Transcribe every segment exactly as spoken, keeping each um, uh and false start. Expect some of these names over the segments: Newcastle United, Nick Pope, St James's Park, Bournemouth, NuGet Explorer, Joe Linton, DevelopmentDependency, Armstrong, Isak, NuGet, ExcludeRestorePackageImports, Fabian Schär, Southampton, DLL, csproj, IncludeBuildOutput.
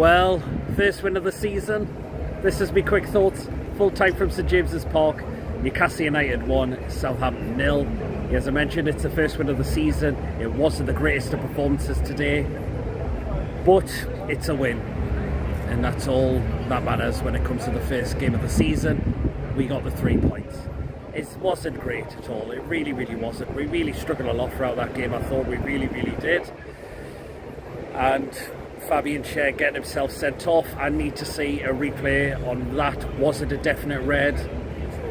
Well, first win of the season. This is my quick thoughts. Full time from St James's Park. Newcastle United won, Southampton nil. As I mentioned, it's the first win of the season. It wasn't the greatest of performances today, but it's a win, and that's all that matters when it comes to the first game of the season. We got the three points. It wasn't great at all. It really, really wasn't. We really struggled a lot throughout that game. I thought we really, really did. And Fabian Schär getting himself sent off. I need to see a replay on that. Was it a definite red?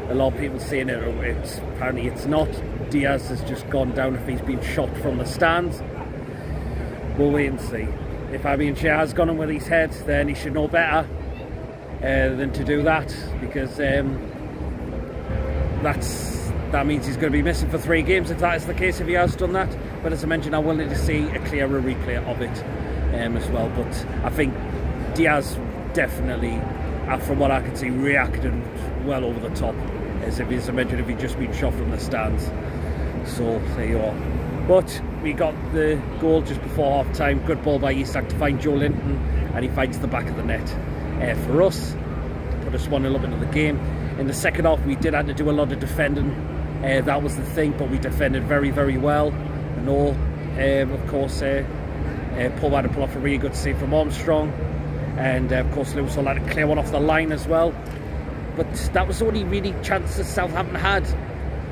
A lot of people saying it, it's, apparently it's not. Diaz has just gone down if he's been shot from the stands. We'll wait and see. If Fabian Schär has gone in with his head, then he should know better uh, than to do that, because um, that's that means he's going to be missing for three games if that is the case, if he has done that. But as I mentioned, I wanted to see a clearer replay of it um, as well. But I think Diaz definitely, from what I can see, reacted well over the top. As if, as I mentioned, if he'd just been shot from the stands. So there you are. But we got the goal just before half time. Good ball by Isak to find Joe Linton, and he finds the back of the net uh, for us, to put us one nil up into the game. In the second half, we did have to do a lot of defending. Uh, that was the thing, but we defended very, very well. And all, um, of course, uh, uh, Pope had to pull off a really good save from Armstrong, and uh, of course Lewis had to clear one off the line as well. But that was the only really chances Southampton had.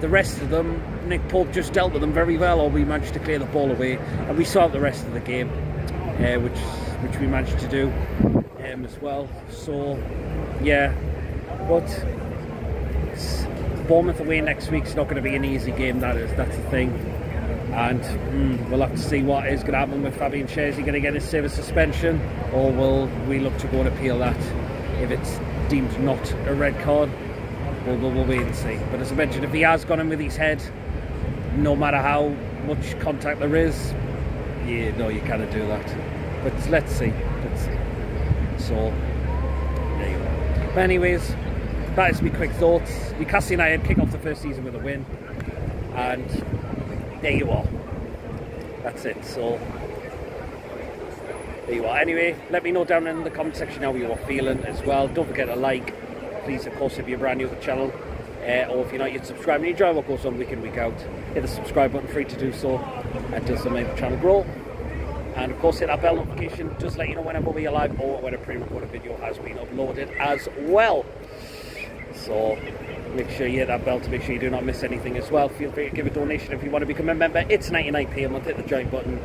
The rest of them, Nick Pope just dealt with them very well, or we managed to clear the ball away, and we saw out the rest of the game, uh, which which we managed to do um, as well. So yeah, but Bournemouth away next week's not going to be an easy game. That is, that's the thing, and mm, we'll have to see what is going to happen with Fabian Schär. Is he going to get his service suspension, or will we look to go and appeal that if it's deemed not a red card? We'll, we'll, we'll wait and see. But as I mentioned, if he has gone in with his head, no matter how much contact there is, yeah, no, you cannot do that. But let's see, let's see. So there you go. But anyways, that is my quick thoughts. Newcastle United kick off the first season with a win, and there you are. That's it. So there you are. Anyway, let me know down in the comment section how you are feeling as well. Don't forget to like, please, of course, if you're brand new to the channel, uh, or if you're not yet subscribed and you enjoy what goes on week in, week out, hit the subscribe button, free to do so, and does make the channel grow. And of course, hit that bell notification, just let you know whenever we are live or when a pre-recorded video has been uploaded as well. So make sure you hit that bell to make sure you do not miss anything as well. Feel free to give a donation if you want to become a member. It's ninety-nine p a month. Hit the join button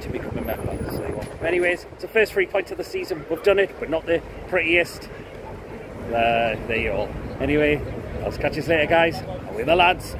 to become a member. So anyways, it's the first three points of the season. We've done it, but not the prettiest. Uh, there you are. Anyway, I'll catch you later, guys. Away the lads.